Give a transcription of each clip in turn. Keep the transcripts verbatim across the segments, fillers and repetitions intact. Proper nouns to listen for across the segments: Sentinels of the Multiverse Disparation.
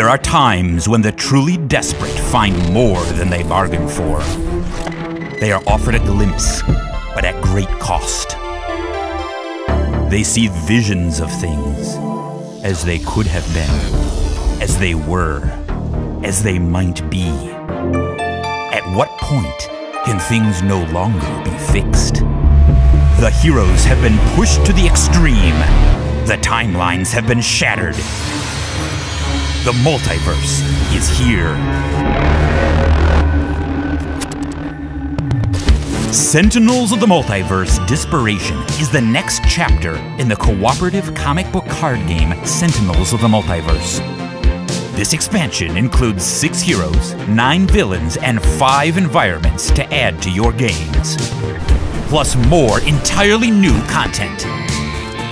There are times when the truly desperate find more than they bargain for. They are offered a glimpse, but at great cost. They see visions of things as they could have been, as they were, as they might be. At what point can things no longer be fixed? The heroes have been pushed to the extreme. The timelines have been shattered. The multiverse is here. Sentinels of the Multiverse Disparation is the next chapter in the cooperative comic book card game Sentinels of the Multiverse. This expansion includes six heroes, nine villains, and five environments to add to your games. Plus more entirely new content.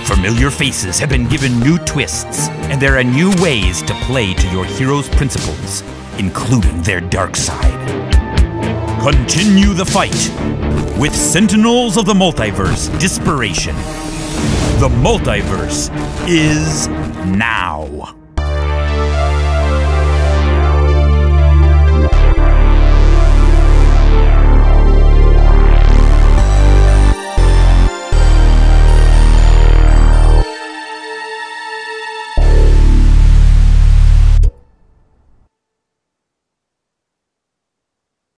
Familiar faces have been given new twists, and there are new ways to play to your heroes' principles, including their dark side. Continue the fight with Sentinels of the Multiverse Disparation. The multiverse is now.